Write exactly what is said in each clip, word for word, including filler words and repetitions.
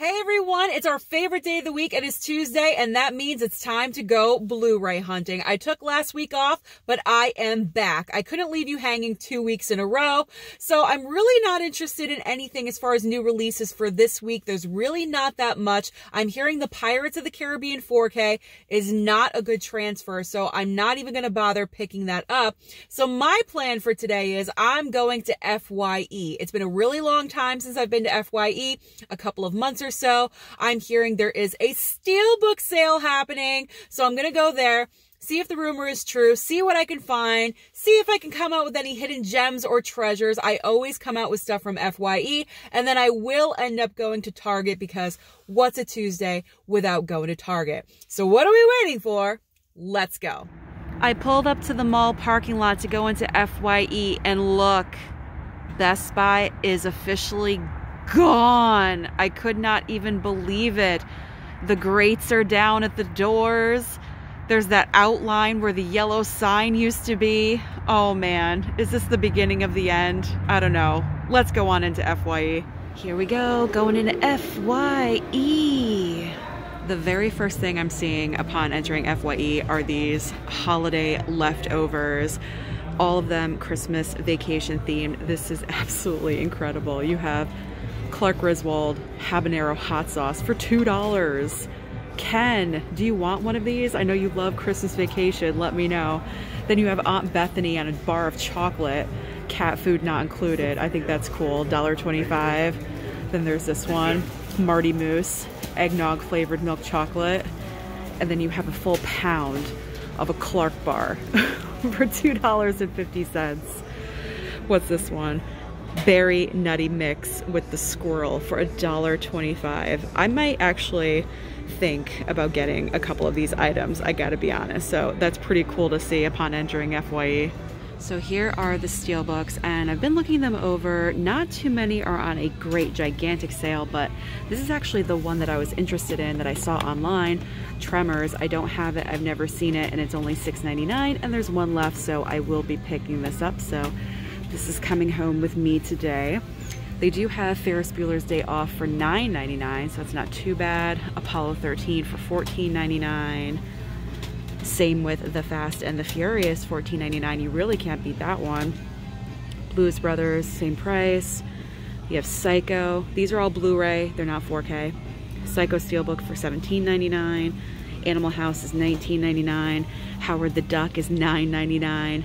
Hey everyone, it's our favorite day of the week. It is Tuesday, and that means it's time to go Blu-ray hunting. I took last week off, but I am back. I couldn't leave you hanging two weeks in a row, so I'm really not interested in anything as far as new releases for this week. There's really not that much. I'm hearing the Pirates of the Caribbean four K is not a good transfer, so I'm not even going to bother picking that up. So my plan for today is I'm going to F Y E. It's been a really long time since I've been to F Y E, a couple of months or so. I'm hearing there is a steelbook sale happening, so I'm gonna go there, see if the rumor is true, see what I can find, see if I can come out with any hidden gems or treasures. I always come out with stuff from F Y E, and then I will end up going to Target, because what's a Tuesday without going to Target? So what are we waiting for? Let's go. I pulled up to the mall parking lot to go into F Y E, and look, Best Buy is officially gone. I could not even believe it. The grates are down at the doors. There's that outline where the yellow sign used to be. Oh man, is this the beginning of the end? I don't know. Let's go on into F Y E. Here we go, going into F Y E. The very first thing I'm seeing upon entering F Y E are these holiday leftovers. All of them Christmas vacation themed. This is absolutely incredible. You have Clark Griswold habanero hot sauce for two dollars. Ken, do you want one of these? I know you love Christmas vacation, let me know. Then you have Aunt Bethany on a bar of chocolate, cat food not included. I think that's cool, one twenty-five. Then there's this one, Marty Moose, eggnog flavored milk chocolate. And then you have a full pound of a Clark bar for two dollars and fifty cents. What's this one? Berry nutty mix with the squirrel for a dollar twenty-five. I might actually think about getting a couple of these items, I gotta be honest. So that's pretty cool to see upon entering F Y E. So here are the steelbooks, and I've been looking them over. Not too many are on a great gigantic sale, but this is actually the one that I was interested in that I saw online, Tremors. I don't have it, I've never seen it, and it's only six ninety-nine, and there's one left, so I will be picking this up. So this is coming home with me today. They do have Ferris Bueller's Day Off for nine ninety-nine, so it's not too bad. Apollo thirteen for fourteen ninety-nine. Same with The Fast and the Furious, fourteen ninety-nine. You really can't beat that one. Blues Brothers, same price. You have Psycho. These are all Blu-ray, they're not four K. Psycho steelbook for seventeen ninety-nine. Animal House is nineteen ninety-nine. Howard the Duck is nine ninety-nine.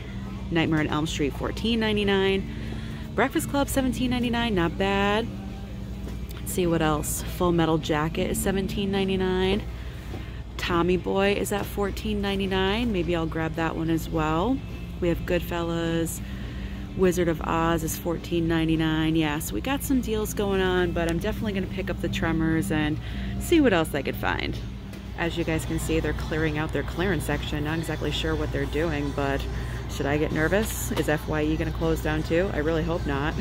Nightmare on Elm Street, fourteen ninety-nine. Breakfast Club, seventeen ninety-nine, not bad. Let's see what else. Full Metal Jacket is seventeen ninety-nine. Tommy Boy is at fourteen ninety-nine. Maybe I'll grab that one as well. We have Goodfellas. Wizard of Oz is fourteen ninety-nine. Yeah, so we got some deals going on, but I'm definitely gonna pick up the Tremors and see what else I could find. As you guys can see, they're clearing out their clearance section. Not exactly sure what they're doing, but should I get nervous? Is F Y E gonna close down too? I really hope not.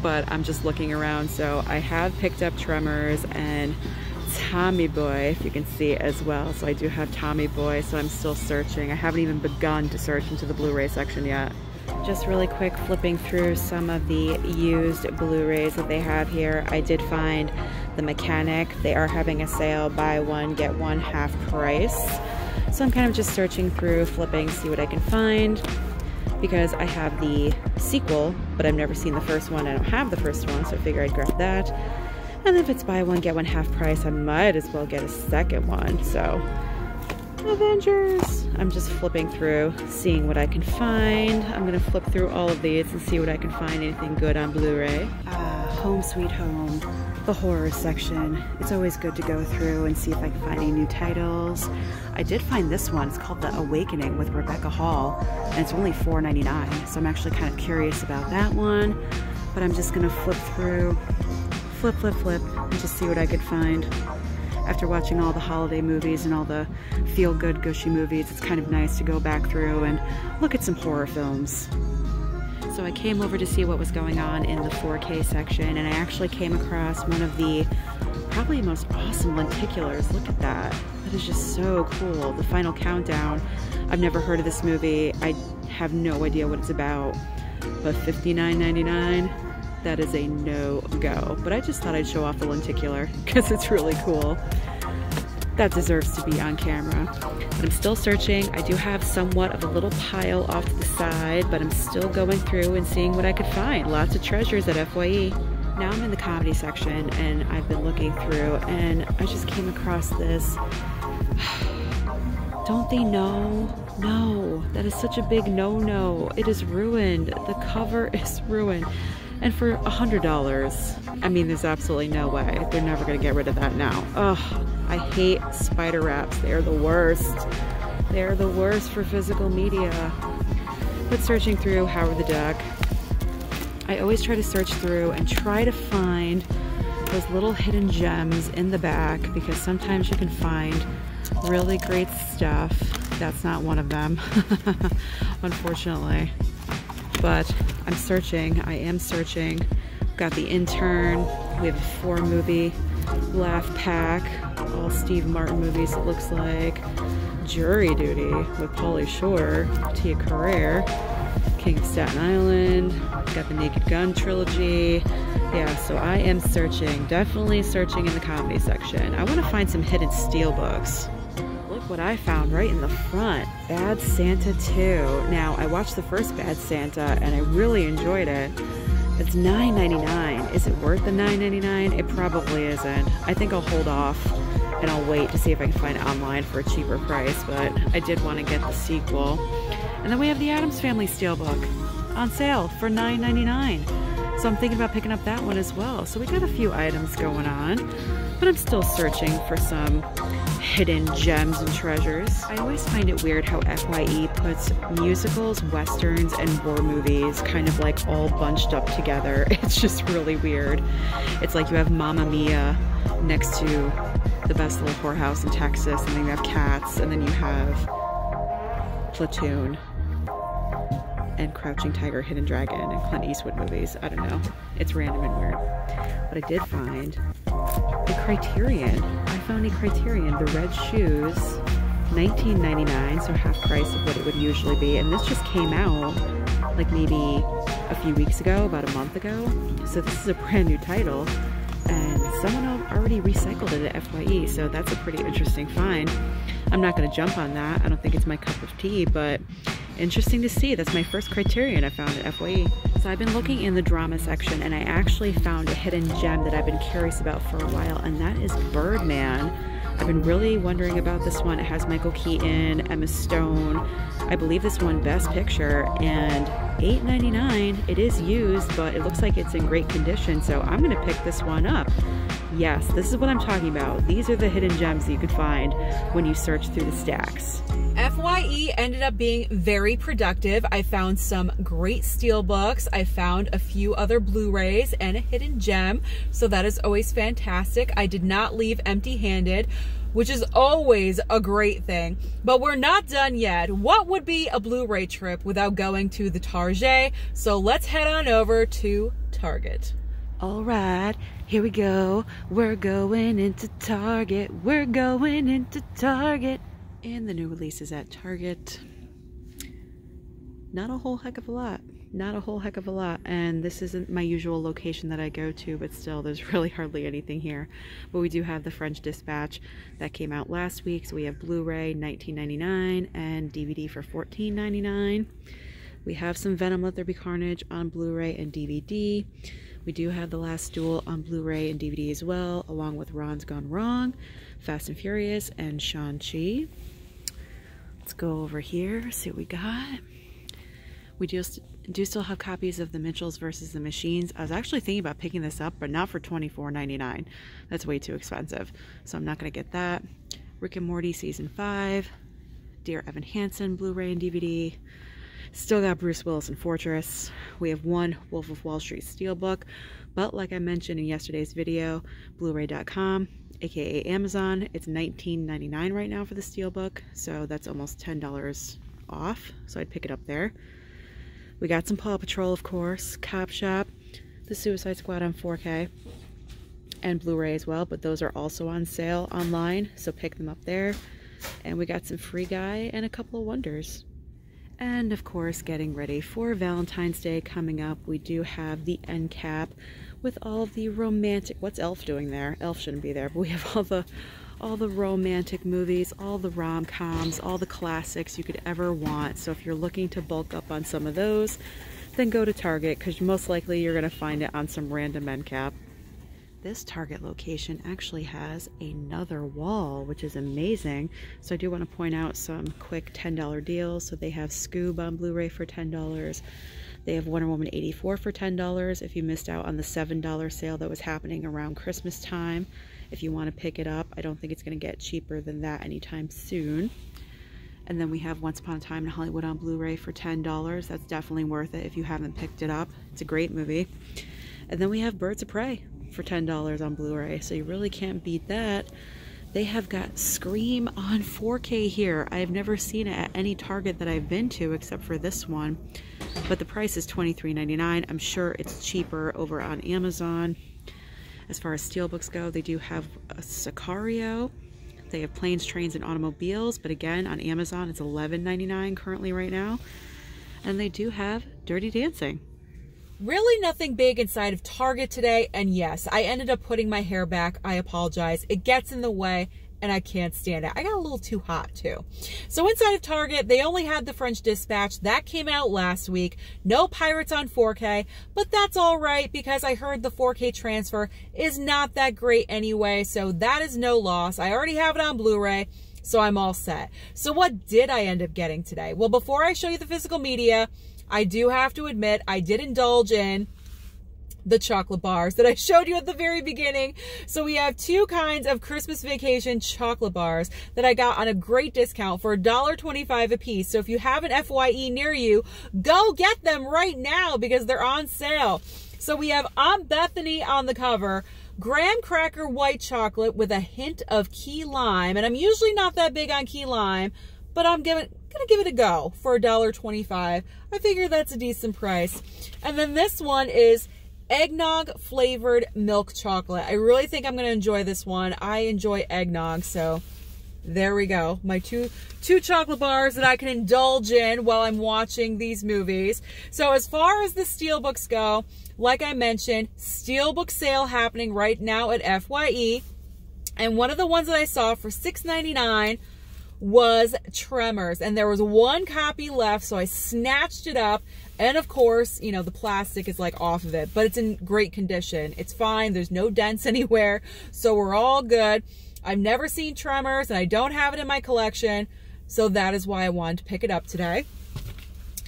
But I'm just looking around. So I have picked up Tremors and Tommy Boy, if you can see as well. So I do have Tommy Boy, so I'm still searching. I haven't even begun to search into the Blu-ray section yet. Just really quick, flipping through some of the used Blu-rays that they have here. I did find The Mechanic. They are having a sale, buy one, get one half price. So I'm kind of just searching through, flipping, see what I can find, because I have the sequel, but I've never seen the first one. I don't have the first one, so I figure I'd grab that. And if it's buy one, get one half price, I might as well get a second one. So Avengers. I'm just flipping through, seeing what I can find. I'm gonna flip through all of these and see what I can find, anything good on Blu-ray. Uh, Home Sweet Home, the horror section. It's always good to go through and see if I can find any new titles. I did find this one, it's called The Awakening with Rebecca Hall, and it's only four ninety-nine, so I'm actually kind of curious about that one. But I'm just gonna flip through, flip, flip, flip, and just see what I could find. After watching all the holiday movies and all the feel-good, gushy movies, it's kind of nice to go back through and look at some horror films. So I came over to see what was going on in the four K section, and I actually came across one of the probably most awesome lenticulars. Look at that. That is just so cool. The Final Countdown. I've never heard of this movie. I have no idea what it's about, but fifty-nine ninety-nine. that is a no-go. But I just thought I'd show off the lenticular because it's really cool. That deserves to be on camera. I'm still searching. I do have somewhat of a little pile off to the side, but I'm still going through and seeing what I could find. Lots of treasures at F Y E. Now I'm in the comedy section and I've been looking through and I just came across this. Don't They Know? No, that is such a big no-no. It is ruined. The cover is ruined. And for a hundred dollars, I mean, there's absolutely no way. They're never gonna get rid of that now. Ugh, I hate spider wraps. They're the worst. They're the worst for physical media. But searching through Howard the Duck, I always try to search through and try to find those little hidden gems in the back because sometimes you can find really great stuff. That's not one of them, unfortunately. But I'm searching, I am searching. We've got The Intern, we have a four movie laugh pack, all Steve Martin movies it looks like, Jury Duty with Pauly Shore, Tia Carrere, King of Staten Island, we've got The Naked Gun trilogy. Yeah, so I am searching, definitely searching in the comedy section. I wanna find some hidden steelbooks. What I found right in the front, Bad Santa two. Now, I watched the first Bad Santa and I really enjoyed it. It's nine ninety-nine. Is it worth the nine ninety-nine? It probably isn't. I think I'll hold off and I'll wait to see if I can find it online for a cheaper price, but I did want to get the sequel. And then we have the Addams Family Steelbook on sale for nine ninety-nine. So I'm thinking about picking up that one as well. So we got a few items going on, but I'm still searching for some hidden gems and treasures. I always find it weird how F Y E puts musicals, westerns, and war movies kind of like all bunched up together. It's just really weird. It's like you have Mamma Mia next to The Best Little Whorehouse in Texas, and then you have Cats, and then you have Platoon and Crouching Tiger, Hidden Dragon, and Clint Eastwood movies. I don't know. It's random and weird. But I did find the Criterion. I found a Criterion, the Red Shoes, nineteen ninety-nine, so half price of what it would usually be. And this just came out like maybe a few weeks ago, about a month ago. So this is a brand new title. And someone already recycled it at F Y E, so that's a pretty interesting find. I'm not gonna jump on that. I don't think it's my cup of tea, but interesting to see. That's my first Criterion I found at F Y E. So I've been looking in the drama section and I actually found a hidden gem that I've been curious about for a while, and that is Birdman. I've been really wondering about this one. It has Michael Keaton, Emma Stone. I believe this won Best Picture, and eight ninety-nine. It is used, but it looks like it's in great condition, so I'm gonna pick this one up. Yes, this is what I'm talking about. These are the hidden gems that you could find when you search through the stacks. F Y E ended up being very productive. I found some great steelbooks. I found a few other Blu-rays and a hidden gem. So that is always fantastic. I did not leave empty-handed, which is always a great thing. But we're not done yet. What would be a Blu-ray trip without going to the Target? So let's head on over to Target. All right, here we go. We're going into Target. We're going into Target. And the new releases at Target, not a whole heck of a lot, not a whole heck of a lot. And this isn't my usual location that I go to, but still there's really hardly anything here. But we do have The French Dispatch that came out last week. So we have Blu-ray nineteen ninety-nine and D V D for fourteen ninety-nine. We have some Venom, Let There Be Carnage on Blu-ray and D V D. We do have The Last Duel on Blu-ray and D V D as well, along with Ron's Gone Wrong, Fast and Furious, and Shang-Chi. Let's go over here, see what we got. We do, do still have copies of The Mitchells versus the Machines. I was actually thinking about picking this up, but not for twenty-four ninety-nine. That's way too expensive, so I'm not gonna get that. Rick and Morty Season five, Dear Evan Hansen Blu-ray and D V D. Still got Bruce Willis and Fortress. We have one Wolf of Wall Street steelbook, but like I mentioned in yesterday's video, Blu-ray dot com, aka Amazon, it's nineteen ninety-nine right now for the steelbook, so that's almost ten dollars off, so I'd pick it up there. We got some Paw Patrol, of course, Cop Shop, The Suicide Squad on four K, and Blu-ray as well, but those are also on sale online, so pick them up there. And we got some Free Guy and a couple of Wonders. And of course, getting ready for Valentine's Day coming up. We do have the end cap with all the romantic, what's Elf doing there? Elf shouldn't be there, but we have all the all the romantic movies, all the rom-coms, all the classics you could ever want. So if you're looking to bulk up on some of those, then go to Target, because most likely you're going to find it on some random end cap. This Target location actually has another wall, which is amazing. So I do want to point out some quick ten dollar deals. So they have Scoob on Blu-ray for ten dollars. They have Wonder Woman eighty-four for ten dollars. If you missed out on the seven dollar sale that was happening around Christmas time, if you want to pick it up, I don't think it's going to get cheaper than that anytime soon. And then we have Once Upon a Time in Hollywood on Blu-ray for ten dollars. That's definitely worth it if you haven't picked it up. It's a great movie. And then we have Birds of Prey for ten dollars on Blu-ray, so you really can't beat that. They have got Scream on four K here. I've never seen it at any Target that I've been to except for this one, but the price is twenty-three ninety-nine. I'm sure it's cheaper over on Amazon. As far as steelbooks go, they do have a Sicario. They have Planes, Trains, and Automobiles, but again, on Amazon, it's eleven ninety-nine currently right now. And they do have Dirty Dancing. Really nothing big inside of Target today, and yes, I ended up putting my hair back. I apologize. It gets in the way, and I can't stand it. I got a little too hot, too. So inside of Target, they only had The French Dispatch. That came out last week. No Pirates on four K, but that's all right, because I heard the four K transfer is not that great anyway, so that is no loss. I already have it on Blu-ray, so I'm all set. So what did I end up getting today? Well, before I show you the physical media, I do have to admit, I did indulge in the chocolate bars that I showed you at the very beginning. So we have two kinds of Christmas Vacation chocolate bars that I got on a great discount for a dollar twenty-five a piece. So if you have an F Y E near you, go get them right now because they're on sale. So we have Aunt Bethany on the cover, graham cracker white chocolate with a hint of key lime. And I'm usually not that big on key lime, but I'm giving... gonna give it a go for a dollar twenty-five. I figure that's a decent price. And then this one is eggnog flavored milk chocolate. I really think I'm gonna enjoy this one. I enjoy eggnog, so there we go. My two two chocolate bars that I can indulge in while I'm watching these movies. So as far as the steelbooks go, like I mentioned, steelbook sale happening right now at F Y E. And one of the ones that I saw for six ninety-nine was Tremors, and there was one copy left, so I snatched it up. And of course, you know, the plastic is like off of it, but it's in great condition. It's fine. There's no dents anywhere, so we're all good. I've never seen Tremors, and I don't have it in my collection, so that is why I wanted to pick it up today.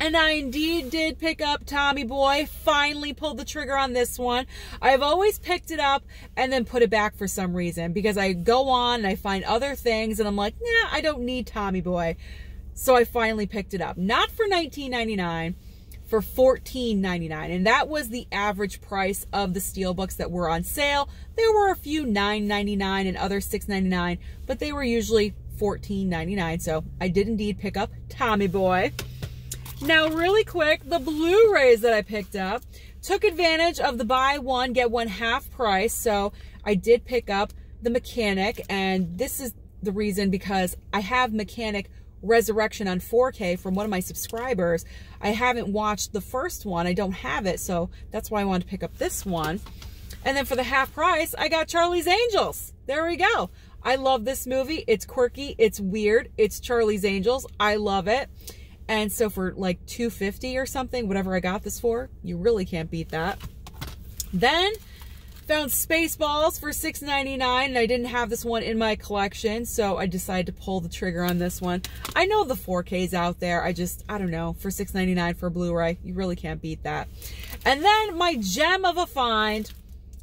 And I indeed did pick up Tommy Boy. Finally pulled the trigger on this one. I've always picked it up and then put it back for some reason, because I go on and I find other things and I'm like, nah, I don't need Tommy Boy. So I finally picked it up. Not for nineteen ninety-nine, for fourteen ninety-nine. And that was the average price of the steelbooks that were on sale. There were a few nine ninety-nine and other six ninety-nine, but they were usually fourteen ninety-nine. So I did indeed pick up Tommy Boy. Now, really quick, the Blu-rays that I picked up took advantage of the buy one, get one half price. So I did pick up The Mechanic, and this is the reason, because I have Mechanic Resurrection on four K from one of my subscribers. I haven't watched the first one. I don't have it, so that's why I wanted to pick up this one. And then for the half price, I got Charlie's Angels. There we go. I love this movie. It's quirky. It's weird. It's Charlie's Angels. I love it. And so for like two fifty or something, whatever I got this for, you really can't beat that. Then found Spaceballs for six ninety-nine, and I didn't have this one in my collection, so I decided to pull the trigger on this one. I know the four K's out there. I just, I don't know, for six ninety-nine for a Blu-ray, you really can't beat that. And then my gem of a find,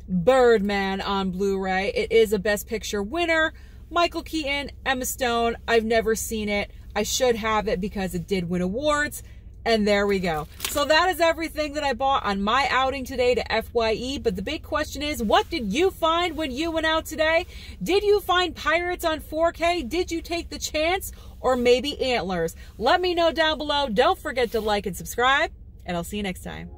Birdman on Blu-ray. It is a Best Picture winner. Michael Keaton, Emma Stone. I've never seen it. I should have it because it did win awards, and there we go. So that is everything that I bought on my outing today to F Y E, but the big question is, what did you find when you went out today? Did you find Pirates on four K? Did you take the chance? Or maybe Antlers? Let me know down below. Don't forget to like and subscribe, and I'll see you next time.